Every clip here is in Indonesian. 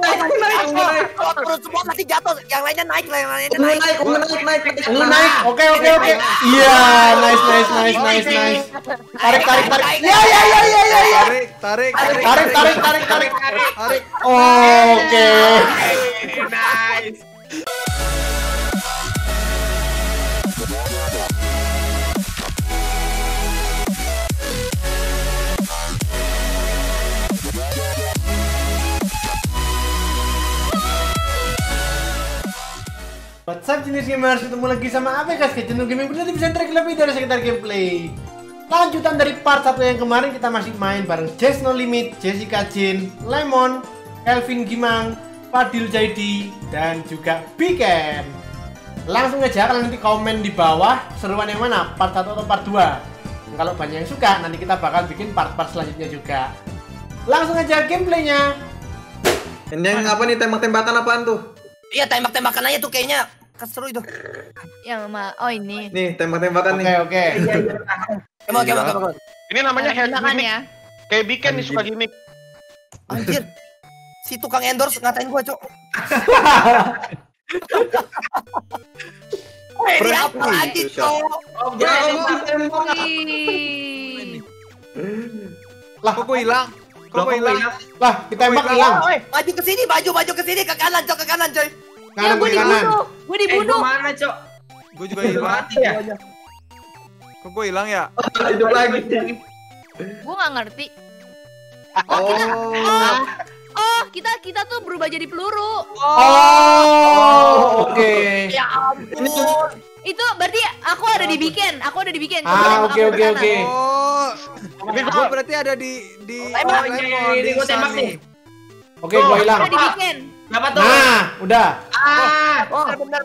Perut semua nanti jatuh, yang lainnya naik, naik. Oke. Iya, nice. Tarik. Ya. Tarik. Oke. Nice. What's up jenis gamers, ketemu lagi sama guys ke Jess No Limit berarti bisa track lebih dari sekitar gameplay. Lanjutan dari part 1 yang kemarin, kita masih main bareng Jess No Limit, Jessica Jane, Lemon, Kelvin Gaming, Fadil Jaidi, dan juga Bkent. Langsung aja kalian nanti komen di bawah seruan yang mana, part 1 atau part 2. Kalau banyak yang suka, nanti kita bakal bikin part-part selanjutnya juga. Langsung aja gameplaynya. Yang apa nih, tembak-tembakan apaan tuh? Iya, tembak-tembakan aja tuh kayaknya. Keseru itu yang mah, oh ini nih tembak-tembakan nih. Oke. Ini namanya handphone ya, kayak Bkent nih suka gimmick. Anjir, si tukang endorse ngatain gua, Cok. Ini apa lagi, Cok? Lah, kok hilang? Lah, ditembak hilang. Maju ke sini, maju ke sini, ke kanan, Cok, ke kanan, coy. Ya, gue dibunuh. Mana, Cok? Gue juga hilang ya. Kok gue hilang ya? Hidup lagi. Gue nggak ngerti. Kita tuh berubah jadi peluru. Oke. Ya ampun. Itu berarti aku ada di Bkent. Oke. Gue berarti ada di gue tembak nih. Oke, gue hilang. Ada di Bkent. Nah, udah.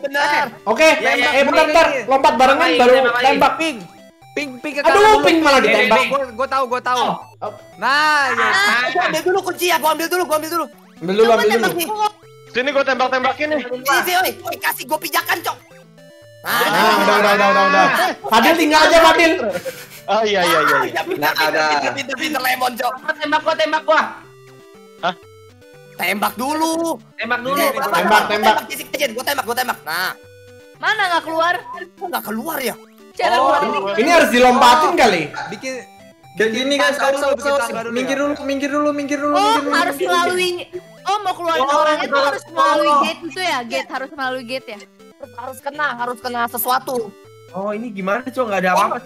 Benar. Oke. Bentar. Lompat barengan baru tembak ping. Ping ke kanan. Aduh, ping malah ditembak. Gua tahu. Nah, ya. Ambil dulu kunci ya, gua ambil dulu. Ambil dulu. Sini gua tembak-tembakin nih. Sini, kasih gua pijakan, Cok. Nah, udah. Fadil tinggal aja, Fadil. Oh iya. Nah, ada. Pinter Lemon, Cok. Tembak gua. Hah? Tembak dulu. Tembak. Gua tembak. Nah. Mana enggak keluar ya? Cara keluar ini harus dilompatin kali. Bikin dan gini guys, minggir dulu. Oh, harus dilalui. Oh, mau keluar orang itu harus melalui gate itu ya? Harus melalui gate ya? Harus kena sesuatu. Oh, ini gimana, Cok? Enggak ada apa-apa.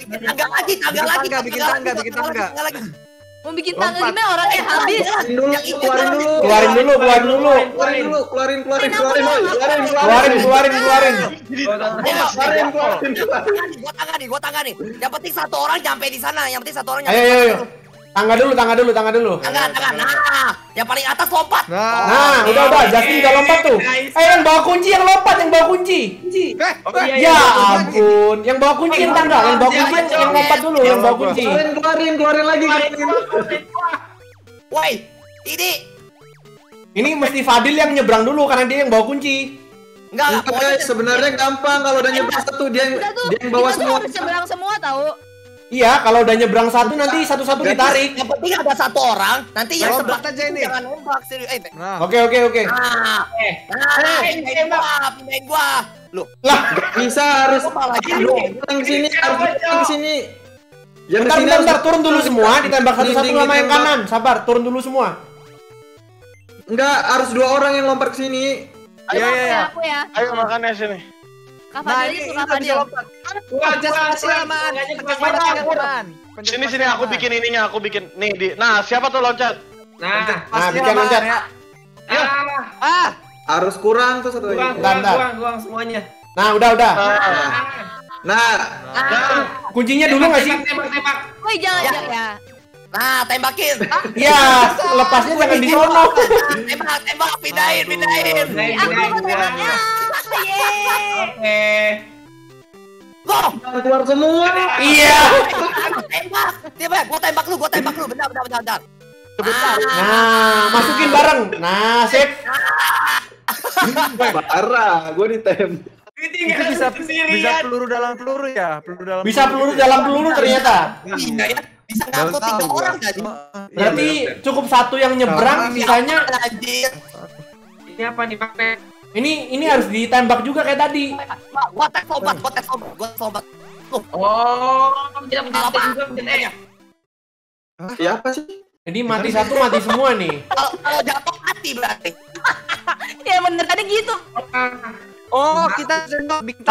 Bikin tangga lagi. Mau bikin tangga gimana, orangnya habis. Keluarin dulu. Gua tangga nih. Yang penting satu orang nyampe di sana. Ayo. Tangga dulu. Tangga. Nah, yang paling atas lompat. Nah, udah. Justin udah lompat tuh. Eh, yang bawa kunci lompat. Ya ampun, yang bawa kunci yang tangga, yang bawa kunci yang lompat dulu, yang bawa kunci. Keluarin lagi. Woi, ini mesti Fadil yang nyebrang dulu karena dia yang bawa kunci. Enggak, guys, sebenarnya gampang kalau udah nyebrang satu dia yang bawa semua. Harus nyebrang semua tahu. Iya, kalau udah nyebrang satu nanti satu-satu ditarik. Yang penting ada satu orang, nanti yang sebelah aja ini. Jangan ombak sih. Oke. Nah, gua. Loh, lah, bisa harus yang sini. Yang sini harus turun dulu semua, ditembak satu-satu sama yang kanan. Sabar, turun dulu semua. Enggak, harus dua orang yang lompat ke sini. Iya. Ayo makannya sini. Sini aku bikin nih di. Nah, siapa tuh loncat? Nah, bikin loncat. Harus kurang tuh satu lagi. Kurang semuanya. Nah, udah. Nah. Kuncinya dulu enggak sih? Tembak. Woi, jangan ya. Nah, tembakin. Iya, lepasnya jangan di sono. Tembak, pindahin. Aku tembaknya. Oke. Loh, keluar semua. Iya. Gua tembak lu. Bentar. Nah, masukin bareng. Nah, sip. Parah, gua ditembak. Itu bisa peluru dalam peluru ya. Bisa peluru dalam peluru ternyata. Iya ya. Bisa ngangkut 3 orang tadi. Berarti cukup satu yang nyebrang, sisanya Siapa nih Pak Pet? Ini harus ditembak juga kayak tadi. Gua tes obat. Oh, kita punya apa juga punya. Siapa sih? Jadi mati satu mati semua nih. Kalau jatuh mati berarti. Ya bener tadi gitu. Oh, kita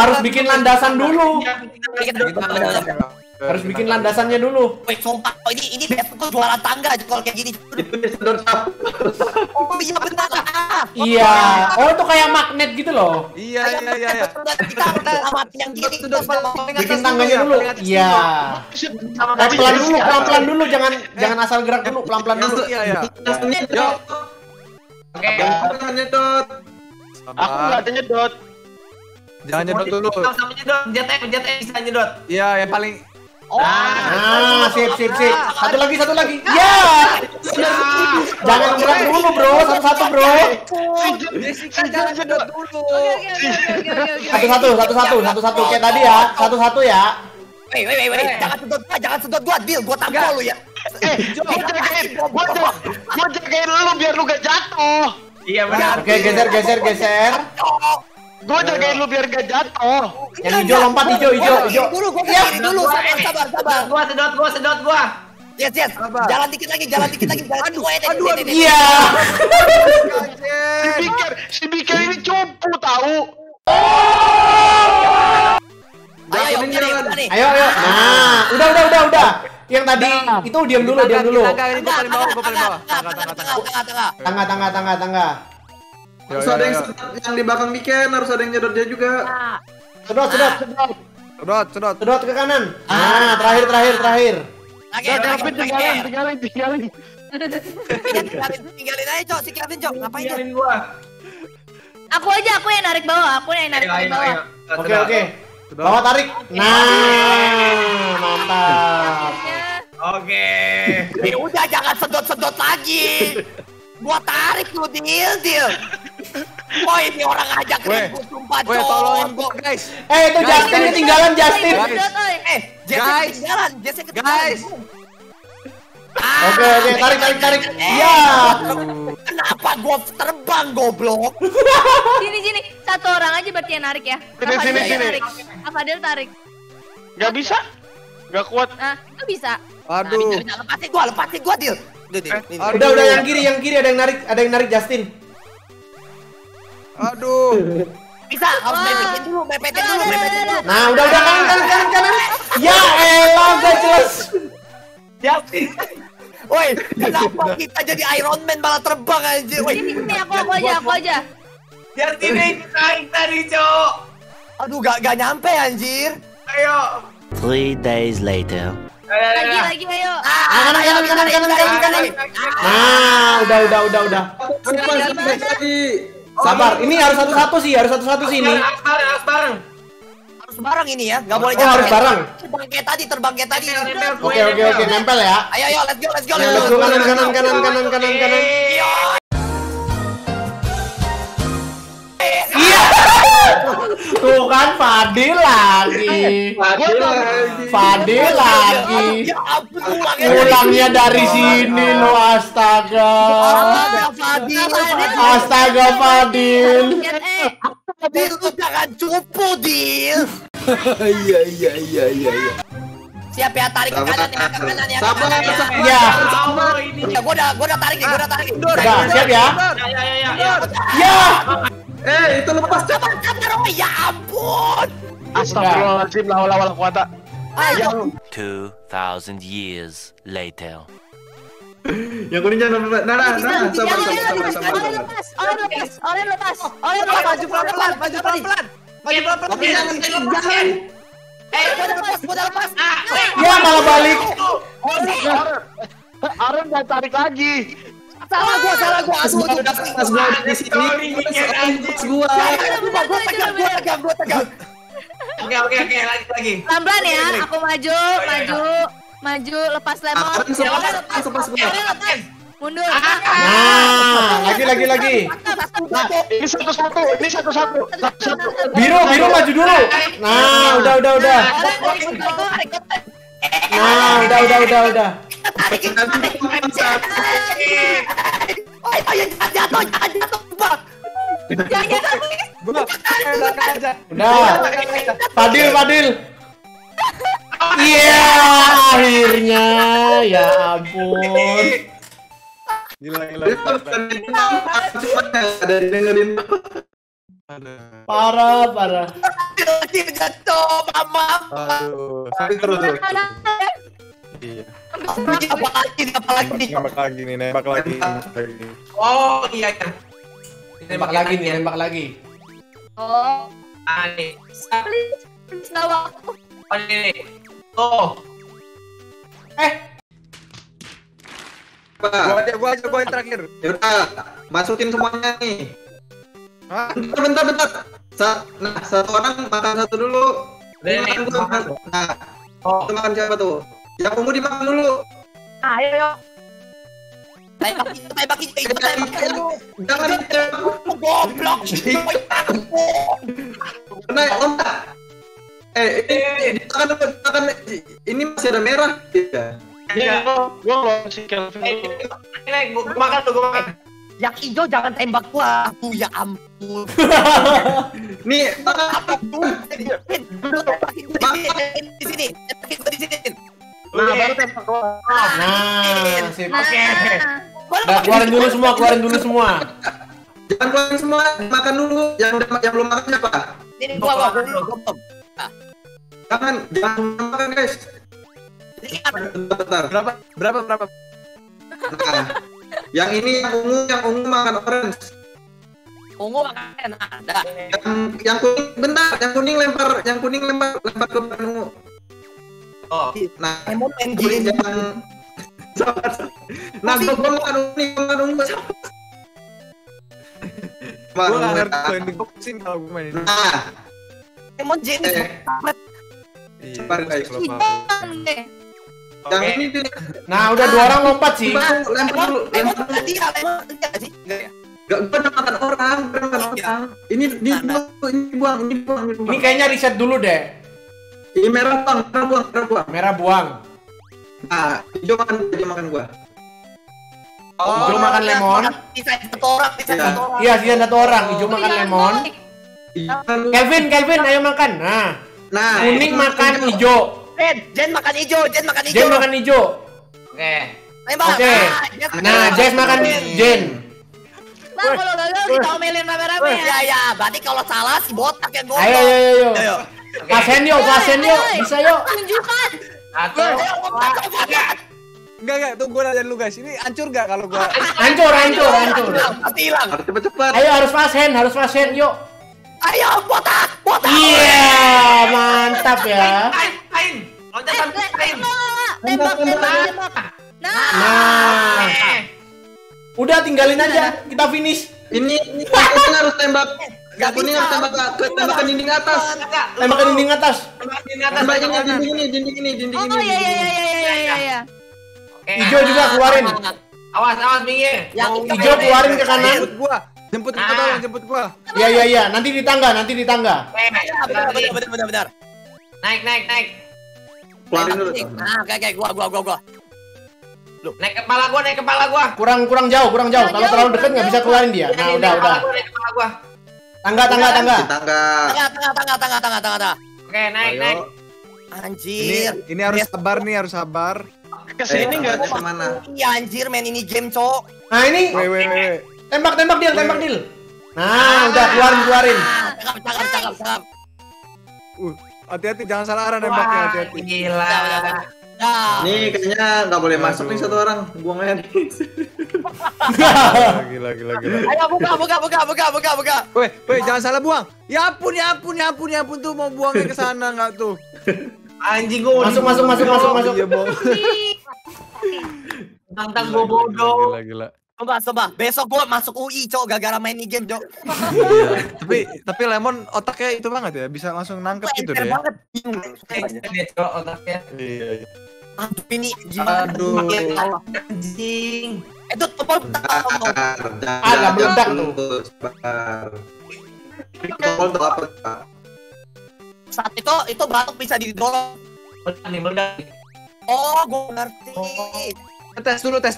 harus bikin landasan dulu. Harus bikin landasannya dulu. Woi, sumpah, ini besok jualan tangga aja kalau kayak gini. Itu disedot sapu. Oh, iya benar. Iya. Oh, itu kayak magnet gitu loh. Iya. Kita amati yang gini. Bikin tangganya dulu. Iya. Pelan-pelan dulu, jangan asal gerak dulu, pelan-pelan dulu. Iya. Oke, jangan nyedot. Aku nggak ada nyedot. Jangan nyedot dulu. Sama nyedot, jatah bisa nyedot. Iya, yang paling. Nah, sip. Satu lagi. Ya. Jangan gerak dulu, bro. Satu-satu, bro. Jangan nyedot dulu. Satu-satu. Kayak tadi ya. Satu-satu ya. Wait. Jangan sedot gua. Deal, gua tampol lu ya. Gua jagain lu biar lu gak jatuh. Iya, benar. Oke, geser. Gua jagain lu biar gak jatuh. Yang hijau lompat, hijau. Dulu, sabar. Gua sedot. Yes. Jalan dikit lagi. Aduh. Iya. Si Bkent ini cupu tahu. Ayo. Nah, udah. Yang tadi itu diam dulu. Tangga. Harus ada yang di belakang Bkent, harus ada yang nyedot dia juga. Sedot. Sedot ke kanan. Nah, terakhir. Tinggalin. Tinggalin aja, Cok. Si Kelvin, Cok. Ngapain, Cok? Tinggalin gua. Aku yang narik bawah. Oke. Bawa tarik. Nah, mantap. Oke. Ya udah jangan sedot-sedot lagi. Gua tarik lu deal. Woi, ini orang ngajak ribut sumpah. Woi, tolongin gua, guys. Itu guys, Justin ketinggalan, Justin. Guys, Justin ketinggalan. Oke, tarik. Iya. Kenapa gua terbang goblok? Sini. Satu orang aja berarti yang narik ya. Sini. Fadil tarik. Gak bisa. Gak kuat. Nah, itu bisa. Aduh. Lepasin gua, Dil. Udah, yang kiri ada yang narik Justin. Aduh. Bisa, harus mepetin dulu. Nah, udah kanan. Ya elah, gak jelas. Justin. Woi, kenapa kita jadi Iron Man malah terbang aja? Ini aku aja. Justin ini naik tadi, Cok. Aduh, gak nyampe anjir. Ayo. 3 days later. Lagi, ayo. Kanan. Nah, udah. Sabar, ini harus satu-satu sih ini. Harus bareng ini ya, nggak boleh jatuh. Harus bareng. Terbang kayak tadi. Oke, nempel ya. Ayo, let's go. Kanan. Tuh kan Fadil lagi. Pulangnya dari sini lo, astaga Fadil. Fadil lu jangan cupu, Dil. Iya. Siap ya, tarik ke kanan ya, Sabar. Ya. Gua udah tarik. Siap ya. Ya. Itu lepas cepat, ya ampun. Astagfirullahaladzim, la quwata. 2000 years later. Yang kuning jangan lepas. Nah, sabar. Maju pelan-pelan. Jangan. Udah lepas. Ya malah balik. Aaron gak tarik lagi. Salah gua. Pas gua di sini. Pas gua tegang. Oke, lagi. Pelan-pelan ya. Aku maju, lepas Lemon. Lepas. Mundur. Nah, lagi. Ini satu. Biru maju dulu. Nah, udah. Nah, udah. Tarik. Woi, jangan jatuh, Pak. Udah. Fadil. Iya, akhirnya. Ya ampun. Gila. Ada dengerin. Parah. Dia jatuh, mama. Aduh, terus. Iya. Nembak lagi. Oh, iya. Nembak lagi. Oh. Aneh. Selalu aku. Aneh. Oh. Gua terakhir. Yaudah, masukin semuanya nih. Bentar. Nah, satu orang makan satu dulu. Nah, itu makan siapa tuh? Yang ungu dimakan dulu. Ayo. Tembak itu. Jangan goblok. Kena lompat. Ini masih ada merah. Iya. Gua lawan si Kelvin. Ini gua makan. Yang hijau jangan tembak gua. Aku ya ampun. Nih, apa tuh? Di sini. Nah, baru tembak gua. Nah, sip. Oke. Nah, keluarin dulu semua. Jangan keluarin semua, makan dulu. Yang belum makan apa? Ini gua belum. Jangan makan, guys. Berapa? Nah. Yang ini yang ungu makan orange. Ungu makan ada. Yang kuning bentar, yang kuning lempar ke ungu. Oh. Nah, emot engine jangan. Nah, gua makan ungu. Gua enggak ngerti ini boxing kalau gua main. Nah. Emot jenis banget. Iya, guys, lompat. Okay. Nah, udah dua orang lompat sih. Lempar tadi sih? Makan orang, Ini dibuang. Ini kayaknya riset dulu deh. Ini merah buang. Nah, hijau makan gua. Oh, hijau makan lemon. Bisa satu orang. Iya, dia satu orang. Hijau makan lemon. Kelvin ayo makan. Nah. Kuning makan hijau. Jen makan hijau. Oke. Oke. Nah, Jess makan Jen. Bang, kalau gagal kita omelin rame-rame ya. Iya, berarti kalau salah si botak yang goblok. Ayo. Pasen yuk. Bisa yuk. Tunjukkan. Enggak, tuh gua nanya dulu guys. Ini hancur enggak kalau gua? Hancur. Pasti hilang. Cepet-cepet. Ayo harus pasen yuk. Ayo botak. Iya, mantap ya. Tembak. Nah. Udah tinggalin aja, kita finish. Ini harus tembak. Ini harus tembak dinding atas. Dinding atas. Oh iya. Hijau juga keluarin. Awas minggir. Hijau keluarin ke kanan. Jemput gua. Iya. Nanti di tangga. Benar. Naik. Keluarin dulu. Nah, kayak gua. Loh, naik kepala gua. Kurang jauh. Kalau terlalu dekat enggak bisa keluarin dia. Nah, udah. Naik kepala gua. Tangga. Oke, naik. Anjir. Ini harus sabar. Ke sini enggak ada kemana. Iya anjir, main ini game, Cok. Nah, ini. Weh. Tembak Dil. Nah, udah keluarin. Cakap. Hati-hati, jangan salah arah nembaknya, hati-hati. Gila. Nih kayaknya nggak boleh masuk nih satu orang. Buang aja. Gila. Ayo buka. Weh, jangan salah buang. Ya ampun tuh mau buangnya ke sana nggak tuh. Anjing gua. Masuk. Iya, bohong. Tantang gua bodoh. Gila. Coba, besok gua masuk UI, Cok, gara-gara main game, Cok. Tapi Lemon otaknya itu banget ya, bisa langsung nangkep gitu deh. Iya, Cok, otaknya. Iya. Aduh, ini gimana? Anjing. Itu tepol meledak tuh. Tepol tuh apa? Saat itu batuk bisa didorong. Meledak. Oh, gua ngerti. Tes dulu guys.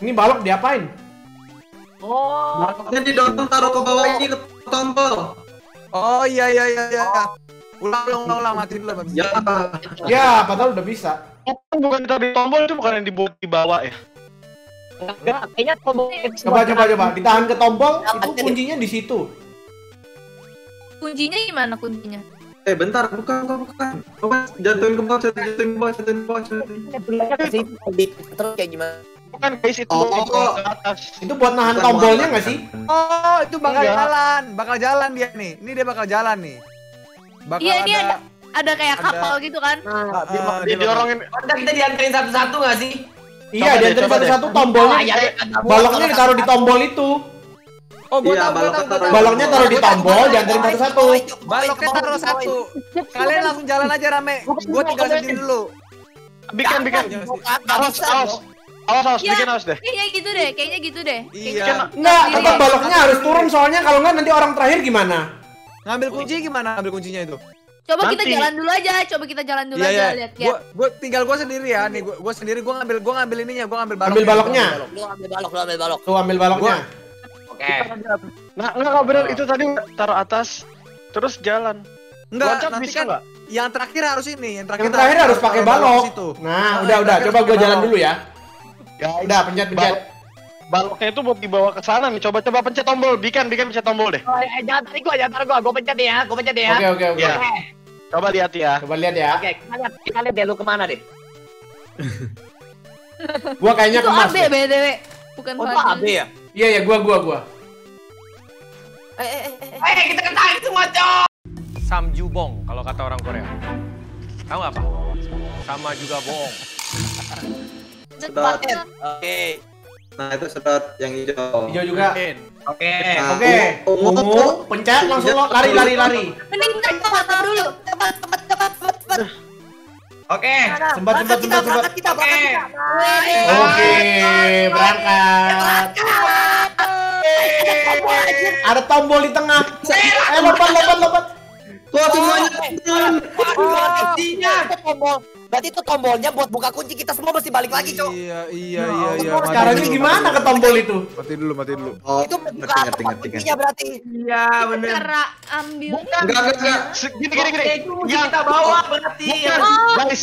Ini balok diapain? Oh. Makanya didorong taruh ke bawah ini ke tombol. Oh iya. Ulang mati dulu Bang. Ya. Ya, padahal udah bisa. Ya, bukan tadi tombol itu bukan yang di bawah ya. Enggak, kayaknya tombolnya coba ditahan ke tombol, itu kuncinya di situ. Kuncinya gimana kuncinya? Bentar, bukan. Coba jatuhin ke bawah. Terus kayak gimana? Bukan guys, itu ke atas. Itu buat nahan tombolnya nggak sih? Oh, itu bakal jalan. Bakal jalan dia nih. Ini dia bakal jalan nih. Iya, ini ada kayak kapal gitu kan? Dia diorongin. Kan kita dianterin satu-satu nggak sih? Iya, dianterin satu-satu tombolnya. Baloknya ditaruh di tombol itu. Oh, iya, baloknya taruh di tombol, dianterin satu-satu. Baloknya taruh satu. Kalian langsung jalan aja rame. Gua tinggal sendiri dulu. Bikin. Awas, bikin awas deh. Kayaknya gitu deh. Iya. Enggak, tetap baloknya harus turun soalnya kalau enggak nanti orang terakhir gimana? Ngambil kuncinya itu? Coba kita jalan dulu aja. Coba kita jalan dulu aja lihat ya. Tinggal gua sendiri ya. Nih gua ngambil ininya, gua ngambil balok. Ambil baloknya. Lu ambil balok. Tuh ambil baloknya. Oke. Nah, enggak benar itu tadi taruh atas terus jalan. Enggak, nanti bisa enggak? Yang terakhir harus ini, yang terakhir harus pakai balok. Nah, udah. Coba gua jalan dulu ya. Ya udah pencet. Baloknya itu buat dibawa ke sana nih. Coba pencet tombol. Bkent pencet tombol deh. Oh, jangan tarik gua. Gua pencet ya. Oke. Yeah. Coba lihat ya. Oke, kita lihat deh lu kemana deh. Gua kayaknya ke Mas. Itu AB BDW. Bukan Fadil. Oh, AB ya? Iya, gua. Kita ketarik semua, coy. Samjubong kalau kata orang Korea. Tahu enggak apa? Sama juga bohong. Sedot. Oke. Nah, itu sedot yang hijau. Hijau juga. Oke. Ungu, pencet langsung lari. Mending kita foto dulu. Cepat. Oke. Sempat. Oke, berangkat. Ada tombol di tengah. Lompat. Kok semuanya turun? Berarti itu tombolnya buat buka kunci, kita semua mesti balik lagi, Cok. Iya. Caranya gimana ke tombol itu? Mati dulu. Oh, itu buka kuncinya berarti. Iya, bener. Cara ambil. Enggak. Gini. Yang kita bawa berarti.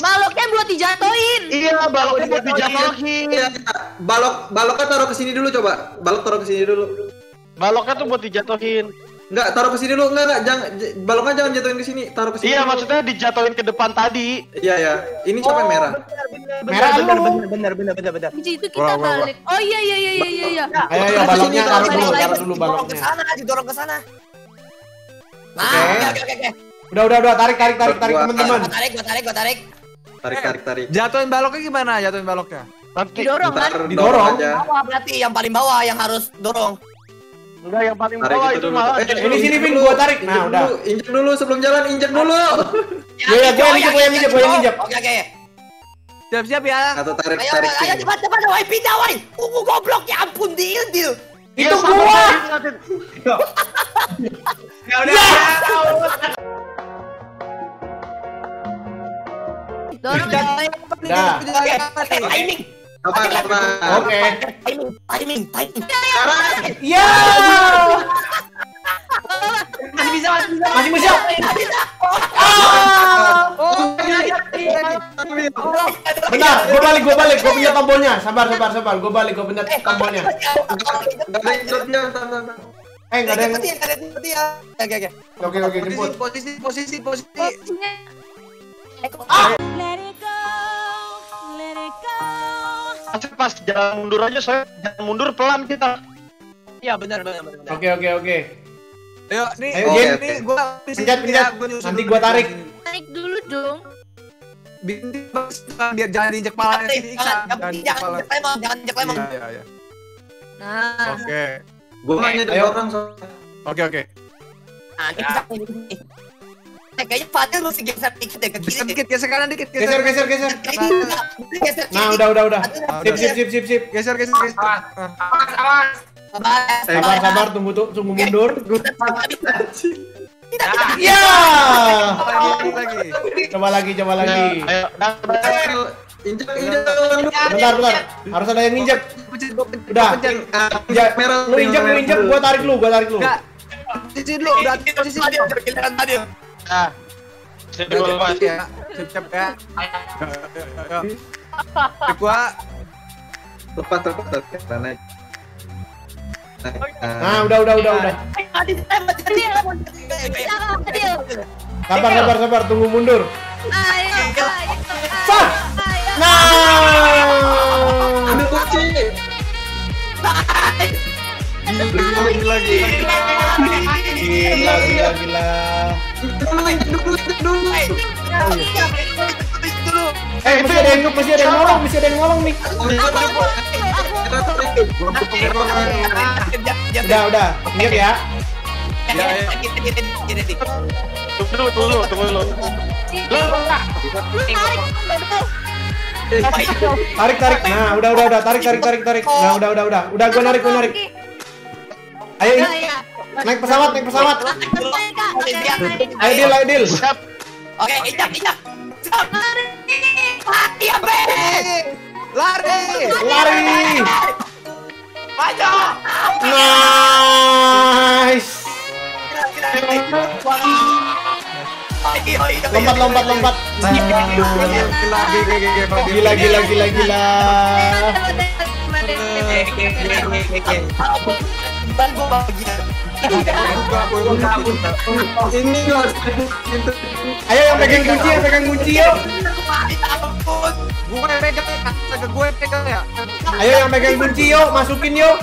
Baloknya buat dijatuhin. Iya, baloknya buat dijatuhin. Baloknya taruh ke sini dulu coba. Baloknya tuh buat dijatuhin. Enggak, taruh ke sini dulu. Enggak. Jangan baloknya jangan jatuhin ke sini. Taruh ke sini. Iya, dulu. Maksudnya dijatuhin ke depan tadi. Iya. Ini siapa yang merah? Benar. Itu kita balik. Oh iya. Ayo baloknya taruh dulu baloknya. Dorong ke sana. Oke. Udah. Tarik teman-teman. Tarik. Tarik. Jatuhin baloknya gimana? Didorong kan? Didorong. Bawah berarti yang paling bawah yang harus dorong. Enggak, yang paling bawah itu malah. Ini sini Vin, gua tarik. Nah, udah. Injek dulu sebelum jalan, injek dulu. Ya, gua injek. Oke. Siap-siap ya. Satu tarik. Ayo cepat. Woi, pindah, woi. Ungu goblok, ya ampun, deal. Itu gua. Ya udah. Dorong ya. Ini. Apa? Oke. Timing. Ya. Masih bisa. Bentar, gua balik. Gua punya tombolnya. Sabar. Gua bener tombolnya. Enggak ada yang. Oke, jemput. Posisi. Asik pas jalan mundur aja, soalnya jalan mundur pelan kita. Iya benar. Oke. Ayo nih, ini gua pencet. Nanti gua tarik dulu dong. Biar jangan diinjek kepala. Jangan injek lemon. Iya. Nah. Oke. Gua hanya ada orang soalnya. Oke. Ah, kita ini. Kayaknya Fadil mesti geser dikit deh ke kiri. Geser. Nah, udah. Sip. Geser. Awas. Sabar, tunggu mundur. Iya. Coba lagi. Ayo. Injak. Bentar. Harus ada yang injak. Udah. Lu injak, gua tarik lu. Enggak. Sisi dulu. Giliran tadi. Nah. Siap ya. Gua lepas karena nah, udah. Sabar, tunggu mundur. Ayo. Nah. Ambil kunci. Gila. Eh, masih ada yang ngolong nih. Udah. Injek ya. Tunggu dulu. Tarik. Nah, udah. Tarik. Nah, udah. Udah gua narik. Ayo. Naik pesawat. Ayo deal. Oke, injak. Lari. Maju. Nice. Lompat. Gila. Ini harus gitu. Ayo yang pegang kunci yuk. Gue pegang ya. Ayo yang pegang kunci yuk, masukin yuk.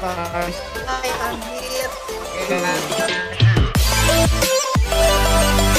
Oke. Anjir.